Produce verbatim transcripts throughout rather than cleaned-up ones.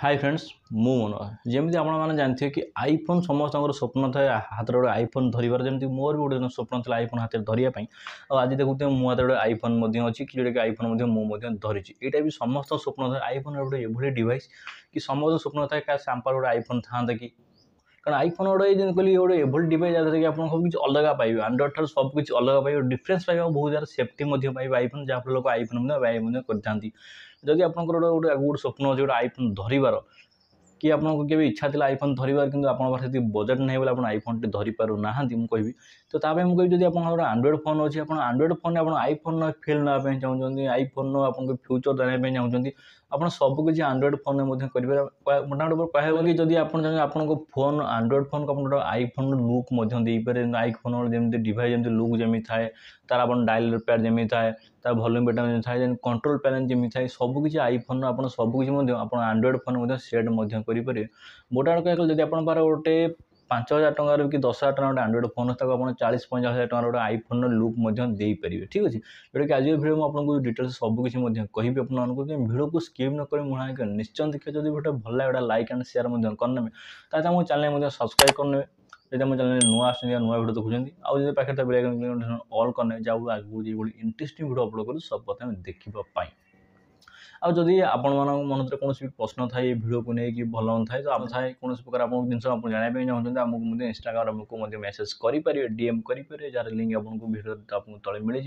Hi friends मु मनोहर जमी आपने जानते कि आईफोन समस्त स्वप्न था हाथ गोटे आईफोन धरबार जमी मोर भी गोटे स्वप्न था आईफोन हाथ धरवाई आज देखते मो हाथ गोटे आईफोन अच्छी कि जोटा कि आईफोन मुझे धरी यहाँ भी समस्त स्वप्न था आईफोन गोटे एभली डिवाइस कि समस्त स्वप्न था क्या सांपार गोटे आईफोन था कि कारण आईफोन गोटे जमीन कहली गोटे एभली डिवाइस जहाँ कि आप किसी अलग पाइबे आंड्रॉइड ठार सब किसी अलग पाइबे डिफरेन्स पाइबा बहुत ज्यादा सेफ्टी पाइबे आईफोन जहाँफल लोग आईफोन करते जदि आप गोटे आगे गोटे स्वप्न अच्छे गोटे आईफोन धरबार कि आपको केवल इच्छा थी आईफोन धरबार कि आपकी बजेट नहीं बोले आप आईफोन टे धरी पार ना मुझे कहि तो मुझे जब आप आंड्रॉइड फोन अच्छे आप आंड्रॉइड फोन आप आईफोन फिल नापी चाहते आईफोन आपको फ्यूचर जानापी चाहते आप सबकि आंड्रॉइड फोन में करेंगे मोटामोटी कह जब आप फोन आंड्रॉइड फोन को आईफोन लुक देपर आईफोन जमी डिवाइस जमी लुक जमी थाए तार आप डायल पैड जमी थाए तार वॉल्यूम बटन जमी थाए कंट्रोल पैनल जमी थाए सबकि आईफोन आप सबकि आंड्रॉइड फोन सेट करेंगे मोटामोटी कहले जब आप गोटे पाँच हजार टकर कि दस हजार टका गोटे आंड्रॉइड फोन आप चालीस पैंचाश हजार टकर गोटे आईफोन लुक देपर ठीक अच्छे जोटा कि आज भिडियो आपको डिटेल्स सबकिछ कहि भिडियो को स्किप न कर मुझे निश्चय देखिए जब भिडियो भल लगे लाइक एंड शेयर करने तुम चैनल सब्सक्राइब करने जब मो चैनल नुआ आसान नुआ भिडियो देखुंत आज पाखे बेल ऑल करने जहाँ आगे इंटरेस्टिंग भिडियो अपलोड कर सब प्रथम देखापी आ जदि आपण मन कौन भी प्रश्न थाए भिडियो को लेकिन भल न थाए तो आप थाए कौन प्रकार आप जिन जानापी चाहते आमको इंस्टाग्राम को मेसेज करेंगे डीएम करेंगे जार लिंक आपको भिडियो आपको तले मिल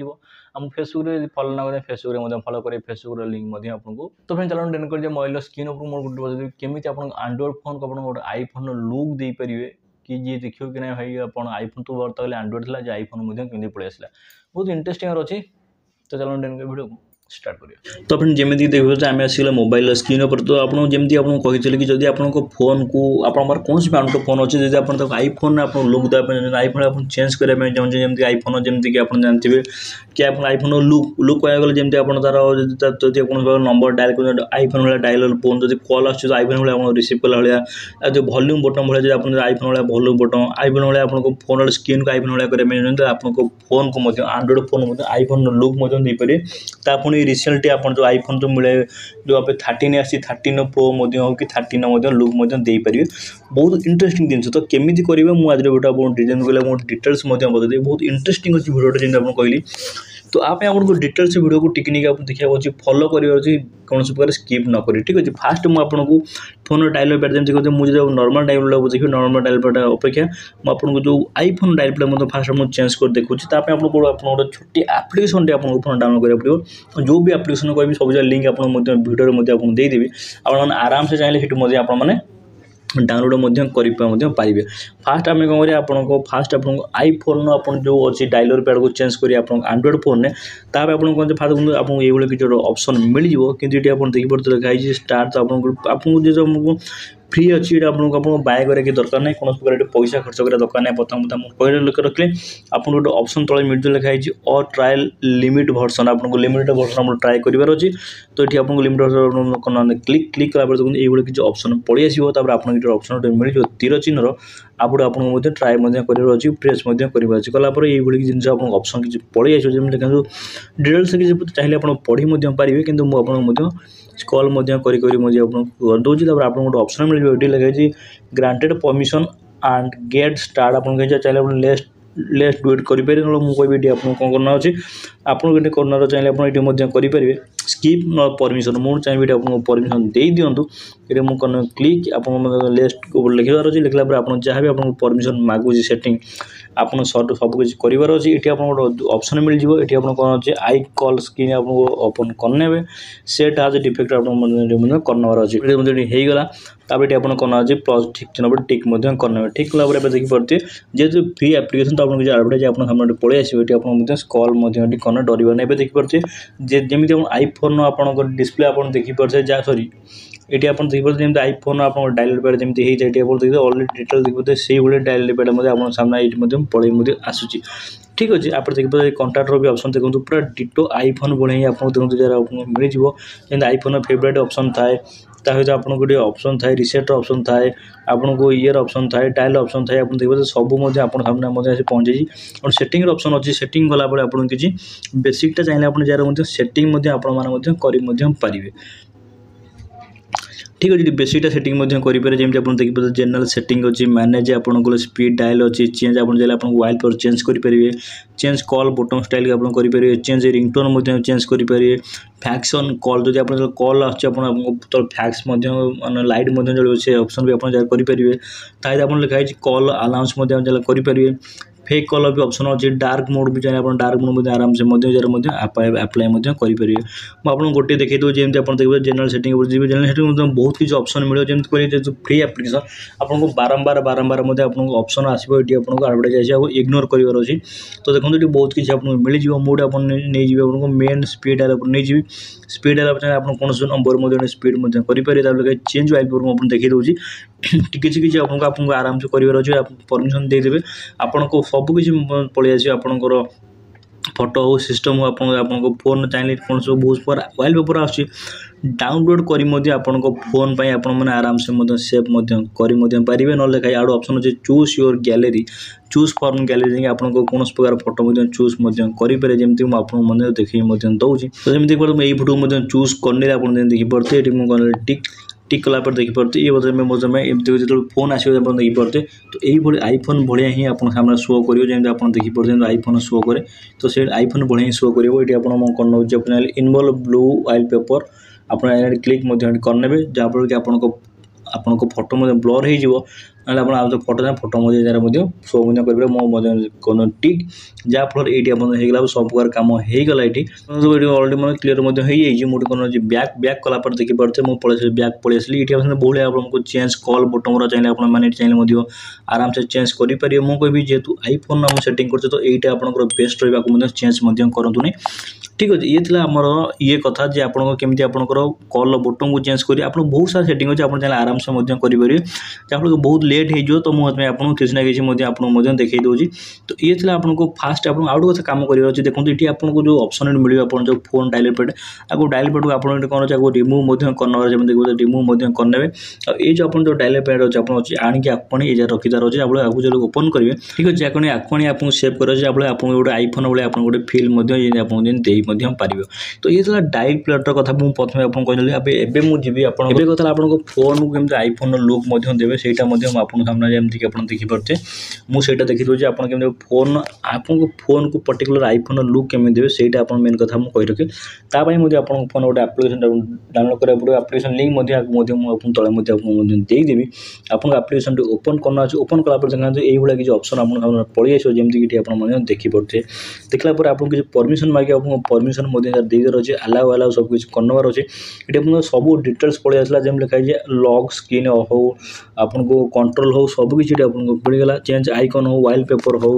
आम फेसबुक फॉलो ना करें फेसबुक फॉलो करें फेसबुक लिंक आपको तो फिर चलो डेन कर मोबाइल स्क्रीन उपर केमी आप आंड्रॉइड फोन को आप आईफोन लुक देपारे कि जी देखिए कि ना भाई आप आईफोन तो बर्तमान आंड्रॉइड था आईफोन कि पलि आसा बहुत इंटरेस्टिंग अच्छी तो चलो डेन कर भिडियो स्टार्ट करियो तो फ्रेंड जमी देखते आम आसगले मोबाइल स्क्रीन पर तो आपको जमी आपको कही जब आपको फोन को आपर कौन भी आंड्रॉइड फोन अच्छे जब आप आईफोन आप लुक देखें आईफोन आप चेंज करने चाहते जमी आईफोन जमीक आप जानते कि आप आईफोन लुक लुक कह गले जमी आप तार जब कौन नंबर डायल कर आईफोन भाई डायल फोन जब कॉल आसो आईफोन भाई आप रिसीव कला भाया जो वॉल्यूम बटन भाई आप आईफोन भाई वॉल्यूम बटन आईफोन भाई आपको फोन स्क्रीन को आईफोन भाई करने आपको फोन को आंड्रॉइड फोन आईफोन लुक देपारे पुणी रिसेंट आप जो आईफोन जो मिले जो आप थर्टीन आसी थर्टीन प्रो हो कि थर्टीन लुक देपारे बहुत इंटरेस्टिंग जिन तो केमी करेंगे मुझे भिडियो आपको डिजाइन कले मोदी डिटेल्स बताइए बहुत इंटरेस्टिंग अच्छी भिडियो जमीन आपको कहली तो आप आपको डिटेल्स भिडियो को टिकनिक आप देखा अच्छे फॉलो करेंगे कौन प्रकार स्किप न करें ठीक अच्छे फास्ट मुझे फोन डायल पैड जमी कहते मुझे जो नॉर्मल डायल पैड देखिए नॉर्मल डायल पैड अपेक्षा मुझे जो आईफोन डायल पैड मतलब फास्ट मुझे चेंज कर देखुची आपको छोटी एप्लिकेशन टे आपको फोन डाउनलोड करा पड़ो जो भी एप्लिकेशन कह सब जगह लिंक आप भिडियो आपको देदेवी आप आराम से चाहिए सीट आप डाउनलोड करेंगे फास्ट आम कौन करें आपको फास्ट आप आईफोन आप जो अच्छे डायलर पैड को चेंज करें आप आंड्रॉइड फोन में ताप आपको फास्ट आपको ये किसी गोटे ऑप्शन मिल जाए कि ये आप देखिए लिखाई स्टार्ट तो आपको जो आपको फ्री अच्छी ये आपको आपको बाय करके दरकार नहीं कौन प्रकार पैसा खर्च करा दरकार नहीं प्रथम प्रथम कह रखे आपको गोटे ऑप्शन तले मिलते लिखाई और ट्रायल लिमिट वर्सन आपको लिमिटेड वर्सन आप ट्राए करार अच्छे तो ये आपको लिमिट वर्सन क्लिक क्लिक कला देखते ये किसी ऑप्शन पलि आसपर आपको ये ऑप्शन गोटे मिल तीर चिन्ह आप आपको ट्राए करार अच्छे प्रेस करार कलापर ये जिन आपको ऑप्शन किसी पलि आस देखो डिटेल्स किसी चाहिए आप पढ़ी पारे कि मुझे कॉल करदे तापर आपको गोटे ऑप्शन मिल जो लिखाई granted permission and get start आप चाहिए लेस लेस डुएट करेंगे ना मुझे कहबी ये आपको कौन करना अच्छे आपको करना चाहिए आप ये स्किप न परमिशन मुझे चाहिए आपको परमिशन दे दिंतु ये मुझे क्लिक आप लेस लिखार अच्छे लिखला जहाँ भी आपको परमिशन मागुच सेटिंग आप सर्ट सबकि करार अच्छे ये आपको ऑप्शन मिल जाए ये आपको कौन अच्छे आई कॉल स्क्रीन आपको ओपन करने सेट आज डिफेक्ट आपको करनार अच्छे होगा तापर ये आपको करना अच्छे प्लस ठीक चिन्ह पर टिक करने ठीक कलापर देखिए जेहतु फ्री आप्लिकेसन तो आपको आडभटाइज आप सामने पलि आस कल करना डरबार नहीं देखिपे जमी आप आईफोन आप डिस्प्ले आप देखिपे जहाँ सरी ये आप देखिए जमीन आईफोन आप डायल पैड जमी होता है देखते अलरेडी डिटेल देखते से भाई डायल पैड आप सामने पलि आसूसी ठीक अच्छे आप देखिए कंटाक्टर भी ऑप्शन देखते पूरा डिटो आईफोन भाई आपको देखते जरा मिल जाए आईफोन फेवरेट ऑप्शन थाए ताकि आपको गोटे ऑप्शन थाए रिसेट ऑप्शन थाए आपको ईयर ऑप्शन थाए डायल ऑप्शन थाए आप देखिए सबसे आप सामने पहुंचे और सेटिंग ऑप्शन अच्छी सेटिंग गला किसी बेसिकटा चाहिए आप जैसे सेटिंग आप करेंगे ठीक अच्छे बेसिकटा सेटिंग करेंगे जमी आप देखिए जेनराल सेटिंग अच्छी मैनेज आपको स्पीड डायल अच्छी चेंज आप वाइल पर चेंज करेंगे चेंज कॉल बटन स्टाइल आप करेंगे चेंज रिंगटोन चेंज करेंगे फैक्शन कॉल जो आप कॉल आसान फैक्स लाइट चलो से ऑप्शन भी आपरेंगे ताकि आप लिखाई कॉल अलाउंस करेंगे फेक कलर भी ऑप्शन अच्छे डार्क मोड भी चाहिए आप डार्क मोड आराम से आप्लाय करेंगे मुझे गोटे देखे दूसरी आप देखिए जेनरल सेटिंग जेनरल सेटिंग बहुत किसी ऑप्शन मिले जमीन करेंगे फ्री एप्लिकेशन आपको बारंबार बारंबार ऑप्शन आसो ये आपको एडवर्टाइज आस इग्नोर करार अच्छे तो देखो ये बहुत किसी आपको मिल जाए मुझे आप मेन स्पीड डायल नहीं जी स्पीड डायल चाहिए आप कौन नंबर स्पीड करेंगे चेंज वाइल पर मुझे देखे दूसरी किसी किसी आपको आराम से करार परमिशन देदेवे आपको सबकि पलि आस फोटो हो सिस्टम हो आपको फोन चाहिए कौन सब बहुत पर वाइल पेपर आस डाउनलोड करो फोन पर आपने आराम से सेव करेंगे ना लिखाई आड़ ऑप्शन अच्छे choose your gallery choose from gallery आपको कौन प्रकार फोटो चूज करेंगे जमी मुझे देखिए दूसरी तो जमी देखिए फोटो चूज करने आप देखिए ये टिक टिक कला पर देखी पार्थे ये बदल में मतलब मैं जो फोन आस देखी पार्थे तो ये आईफोन भाया ही आप शो करेंगे जमीन आप देखी पार्थे आईफोन शो करे तो से आईफोन भाया ही शो करेंगे ये आपको इनवॉल्व ब्लू वाइल पेपर आप क्लिक करने जहाँफल कि आप आपन को फोटो ब्लर हो फोटो फोटो शो करेंगे मो टिक जहाँफल ये आपको सब प्रकार कम होगा ये अलरेडी मैं क्लीयर मुझे बैक बैक कला देखी पार्थे मुझे पलि बैक पलि आसली ये बहुत आपको चेंज कल बटन चाहिए आपने चाहिए आराम से चेंज करेंगे मुझे कह जेहतु आईफोन आम सेटिंग करते तो ये आपको बेस्ट रहा चेंज करूँ ठीक अच्छे ये आमर ये कथा जे आपको केमी आप कल बटन को चेंज करेंगे आप बहुत सारा सेटिंग अच्छे आप आराम से करेंगे जहाँफल बहुत लेट हो तो मुझे आपको किसी ना किसी आपको देखे दूसरी तो ये आपको फास्ट आप आउट क्या कम कर देखो ये आपको जो ऑप्शन मिले आप जो फोन डायल पैड आपको डायल पैड को आपको कौन चाहिए रिमूव करना रिमूव करने ये जो आप डायल पैड अच्छे अच्छे आणी आखणी ये रखिदार अच्छे आपको जो ओपन करेंगे ठीक अच्छे आखणी आखणी आपको सेव कर आपको गोटे आईफोन भाई आपको गोटे फिल्म आपको दे पारे तो ये डायल पैड कथा मुझे प्रथम आपको कहली अब मुझे कथा आपको फोन को कमी आईफोन लुक देवे से सामने जमीक आप देखिपे मुझे देखी दूसरी आपको फोन आपको फोन को पर्टिकुलर आईफोन लुक कमी देवे से मेन कथा मुझे कही रखे तापाई आपको फोन गोटे आप्लिकेसन डाउनलोड कराया पड़े आप्लिकेसन लिंक तले देदेवी आपको आप्लिकेसन ओपन करना अच्छे ओपन कलापर देखते ये किसी ऑप्शन आप पलि आस जमीक आप देखिपे देखला आपको किसी परमिशन मांगे आपको परमिशन देदेर अच्छे अलाउ अलाउ सब किसी करनबार अच्छे ये आप सब डिटेल्स पलि आसा जमी लिखाई लॉक स्क्रीन हो आपको कंट्रोल हो सबकि आपको मिलगला चेंज आइकन हो वाइल पेपर हो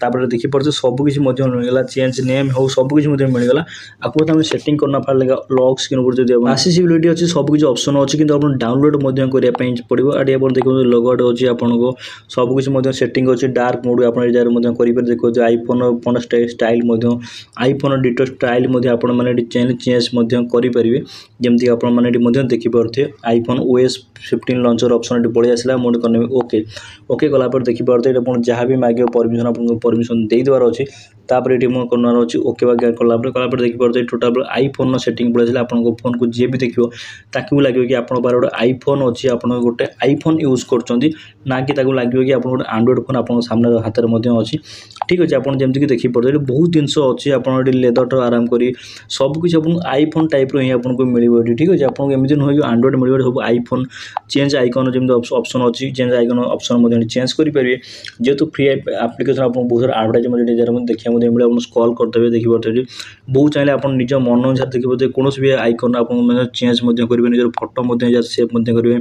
तापर देखी पड़ते सबकि मिलगला चेंज नेम हो सबकि मिलगला आपको तो सेटिंग करना पारे लॉक स्क्रीन जो एक्सेसिबिलिटी अच्छे सबकि ऑप्शन अच्छे कि आप डाउनलोड करने पड़ो आठ आप देखते लॉगआउट अच्छे आपको सबकि सेटिंग अच्छे डार्क मोड आप देखते iPhone phone style iPhone detail style आपने चेंज चेंज करेंगे जमीक आपने देखिपे iPhone OS fifteen launcher option पलि आसा मुझे कहने ओके ओके गलापर देखिपे जहाँ भी मागे परमिशन आपको परमिशन देदेवार अच्छे तापर ये मुझे करना अच्छे ओके बाकी कलापर कलापर देखिपे टोटाल आईफोन सेटिंग पलि आसा आपको फोन को जी भी देखो ताकि लगे कि आप गोटे आईफोन अच्छी आप गोटे आईफोन यूज कर ना कि लगे कि आप गोटे आंड्रोइड फोन आप सामने हाथ में अच्छी ठीक अच्छे आपड़ जमीक देखिपे बहुत जिनस अच्छे आपड़ी लेदर आराम कर सबकि आईफोन टाइप रही आपको मिले ठीक अच्छे आपको एमती नुह कि आंड्रोइड मिले सब आईफोन चेंज आइकन जमी ऑप्शन अच्छी चेंज आइकन ऑप्शन चेंज करेंगे जेहतु फ्री एप्लिकेशन आपको बहुत सारा एडवर्टाइजमेंट देखा मिले आप स्क्रॉल करते देखिए बहुत चाहिए आप निज मन अनुसार देखिए कौन भी आइकन आप चेंज करेंगे निजर फोटो सेव करेंगे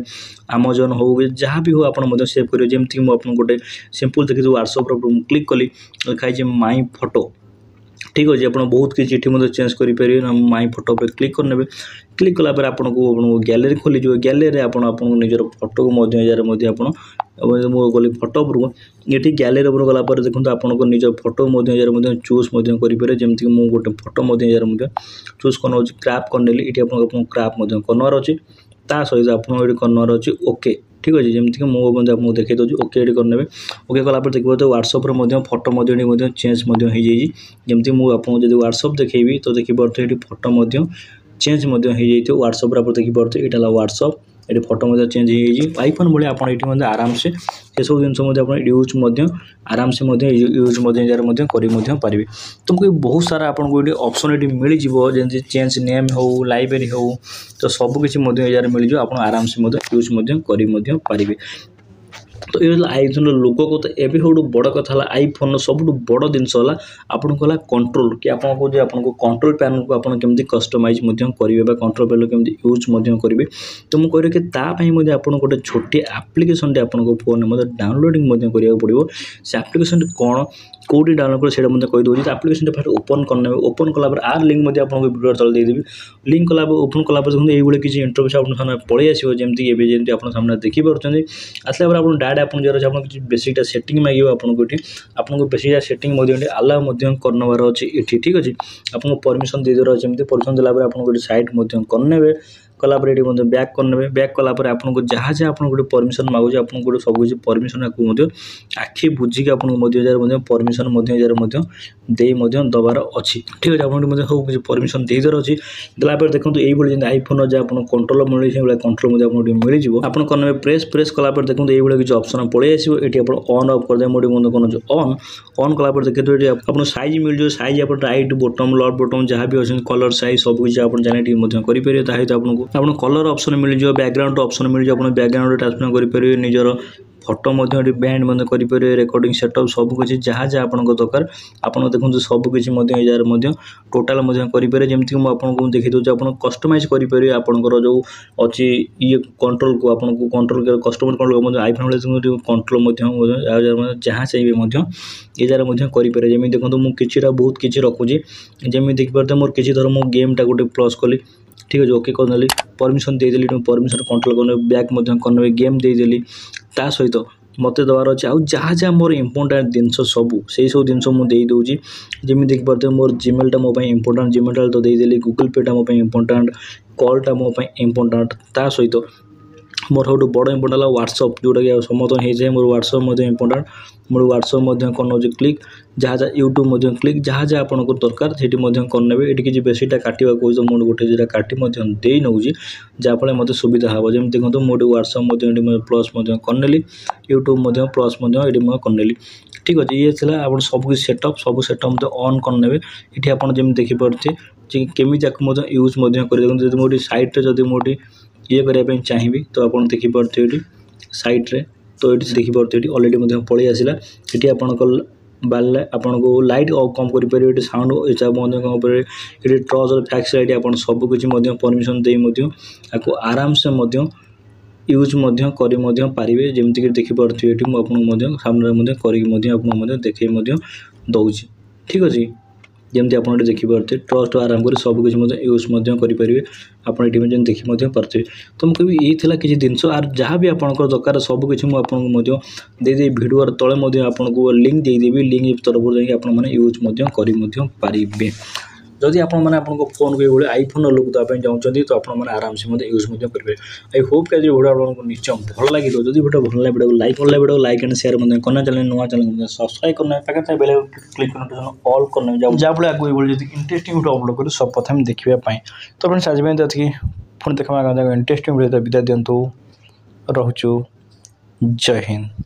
अमेजन हो जहाँ भी हो आप सेव करेंगे जमीक मुझे गोटे सिंपल देखिए व्हाट्सएप क्लिक कली लिखाई माई फोटो ठीक अच्छे आप बहुत किसी ये चेंज करेंगे माई फोटो पर क्लिक करने क्लिक कलापर आपको गैलरी खोली गैलरी आपको निजर फोटो को गली फोटो उपरको ये गैलरी उपर गलापर देखते आपको निज फोटो चूज करेंगे जमीक मुझे गोटे फोटो चूज करना क्राप करने ये क्राप करना अच्छे ता सहित आपको करना अच्छे ओके ठीक अच्छे जमीक मुझे आपको देखे दूसरी ओके करने ओके कलापर देखिए तो व्हाट्सएप फोटो चेंज जमीक मुझे आपको जब व्हाट्सएप देखी तो देखिए फोटो चेंज हो जाइए व्हाट्सएप देखिए ये व्हाट्सएप ये फोटो चेंज हो आईफोन भाई आपड़ी आराम से सब जिन यूज आराम से यूज करेंगे। तुमको बहुत सारा आपको ये ऑप्शन ये मिल जाव जमी चेंज नेम हो लाइब्रेरी हो तो सबकिछ मिल जाए आप आराम से यूज करेंगे। तो ये आईफोन लोगो को तो एवं सब बड़ कथा आईफोन सब बड़ जिनसा आपको कंट्रोल कि आपको जो आपको कंट्रोल पैनल को आपड़ के कस्टमाइज करेंगे कंट्रोल पैनल केमती यूज करेंगे। तो मुझे कह रही कि आपको गोटे छोटी आप्लिकेसन आपको फोन में डाउनलोडिंग कराया पड़ो। से आप्लिकेसन कौन कौटी डाउनलोड करेंगे कहीदेव। तो आप्लिकेसन फास्ट ओपन करना ओपन कलापर आर लिंक आपको वीडियो तले देदेवी लिंक कला ओपन कलापर देखते ये किसी इंटरव्यू आप सामने पलि आसो जमी एमती आप देखिपुर आसला आप डाटा आप जरूर आप किसी बेसिकटा सेटिंग मांगे आपको ये आपको बेसिकटा सेटिंग अलाउ करनबार अच्छे ये ठीक अच्छे आपको परमिशन देदेव जमी परमिशन देलापर आप साइट करने कलापर ये बैक करने बैक कलापर आपको जहाँ जहाँ आप गोटे परमिशन मांगे आपको गोटे सब किसी परमिशन आखि बुझिक आपको परमिशन देबार अच्छी ठीक अच्छे आपको सब किसी परमिशन देदेव अच्छी देलापर देखो ये जमीन आईफोन जहाँ आप कंट्रोल मिले से कंट्रोल आपको मिल जाए आप करने प्रेस प्रेस कलापर देखते ये किसी ऑप्शन पलि आसो ये ऑन ऑफ करदे मुझे ऑन ऑन कलापर देखते आपको साइज मिल जाए साइज आप राइट बॉटम लॉट बॉटम जहाँ भी अच्छे कलर साइज सब किसी आप जाना करेंगे। ताकि आपको आपको कलर ऑप्शन मिल जाए बैकग्राउंड ऑप्शन मिल जाए आप बैकग्राउंड ट्रांसफर करेंगे निजर फोटो मैं बैंड बंद करेंगे रेकॉर्डिंग सेटअप सब किसी जहाँ जहाँ आपको दरकार आपड़ देखते सब किसी यार टोटाल करेंगे। जमीक मुझे देखी दूसरे आप कस्टमाइज करेंगे आपंकर जो अच्छी ये कंट्रोल को आपको कंट्रोल कस्टमर कंट्रोल आईफोन वाले कंट्रोल जहाँ चाहिए ये जरा करेंगे। जमी देखो मुझे बहुत किसी रखुच्छी जमी देखिए मोर किसी धर मो गेमटा गोटे प्लस कली ठीक अच्छे ओके करदेली परमिशन देदेली परमिशन कंट्रोल करने बैक करने गेम देदेली ता सहित मत देवार अच्छे आज जहाँ जहाँ मोर इंपोर्टाट जिन सब से सब जिन मुझे दूसरी जमी देखिए मोर जीमेलटा मो इंपोर्टाट जीमेलटा तो देदेली गूगल पेटा मोप इंपोर्टाट कॉलटा मो इंपोर्टाट ता सहित मोर सब बड़ इंपोर्टाट व्हाट्सअप जोटा कि समर्थन होता more WhatsApp important more WhatsApp कर क्लिक जहाँ जहाँ यूट्यूब क्लिक जहाँ जहाँ आपको दरकार से करने किसी बेसिटा काटा कौन तो मुझे गोटे जो काटी दे नौ जहाँफल मतलब सुविधा हे जमी देखो मुझे व्हाट्सअप प्लस करनेली यूट्यूब प्लस ये करनेली ठीक अच्छे ये आप सब किसी सेटअप सब सेटअप ऑन करने ये आप जमी देखिपे जी केमी जाकूँ यूज कर मोटी साइट्रे जब मोटी ये करने चाहिए तो आप देखिपे ये साइट्रे तो ये देखिपे ये अलरेडी पलि आसला ये आपल बारे आपको लाइट कम करेंगे ये साउंड कम करेंगे ये टर्च फैक्स लाइट आप सबकिछ परमिशन देको आराम से यूज करेंगे। जमीक देखिपे ये मुझे सामने कर देखे दौर ठीक अच्छे जमी आप देखिपे ट्रस्ट आराम कर सबकिछ यूज करेंगे आप ये देखिपे। तो मुझे ये किसी जिन जहाँ भी आपंकर दरकार सबकिछ मुझे देदेवी भिडर तले आपको लिंक देदेवी लिंक तरफ जाकि आपने यूज करेंगे। जदि आप फोन को ये आईफोन लुक देखें चाहते तो आपने आराम से मतलब यूज करेंगे। आई होप कि वीडियो आपको निश्चय भल लगे। जदि वीडियो भल लगे वीडियो लाइक भल वीडियो लाइक एंड शेयर करना चैनल नुआ चैनल सब्सक्राइब करना पाखे बेल क्लिक नोटिफिकेशन ऑल करना जहाँफल आगे ये जो इंटरेस्टिंग वीडियो अपलोड करूँ सब प्रथम देखापी। तो फ्रेंड्स आज देखिए पुणी देखा इंटरेस्टिंग वीडियो विदा दिंतु रहुचु जय हिंद।